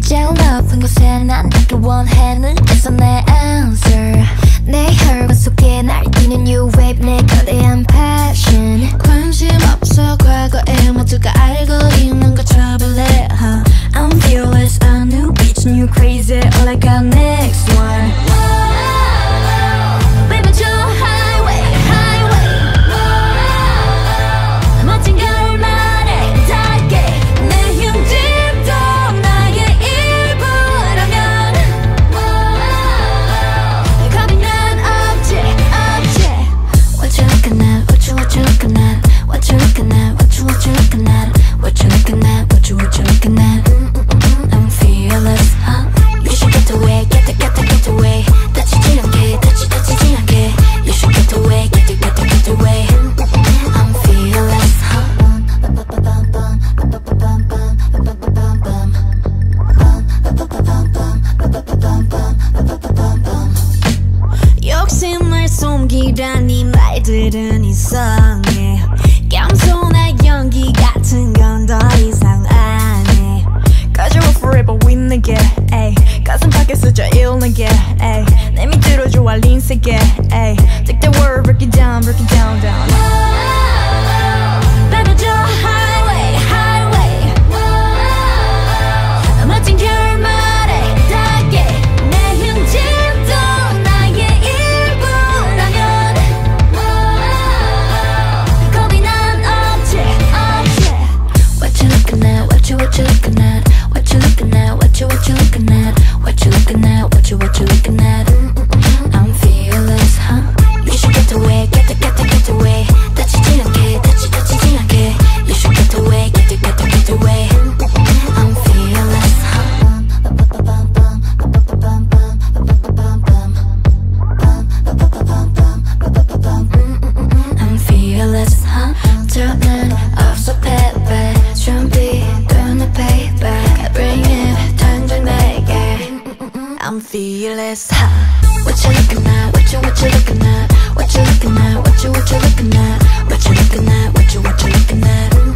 Jealous인 것에 난 그 원해는 애써 내 answer 내 혈관 속에 날뛰는 new wave 내 거대한 passion 관심 없어 과거에 모두가 알고 있는 거 trouble it huh? I'm fearless, a new bitch, new crazy all I got next one 숨기라니 말들은 이상해 겸손한 연기 같은 건 더 이상 안 해 Cause you will forever win again 가슴 밖에 쓰자 ill again 내 밑으로 좋아 린 세계 Take the world, break it down, break it down, down Baby, your highway, highway 멋진 결말에 닿게 내 형제 I'm fearless. Huh? What you looking at? What you looking at? What you looking at? What you looking at? What you looking at? What you looking at?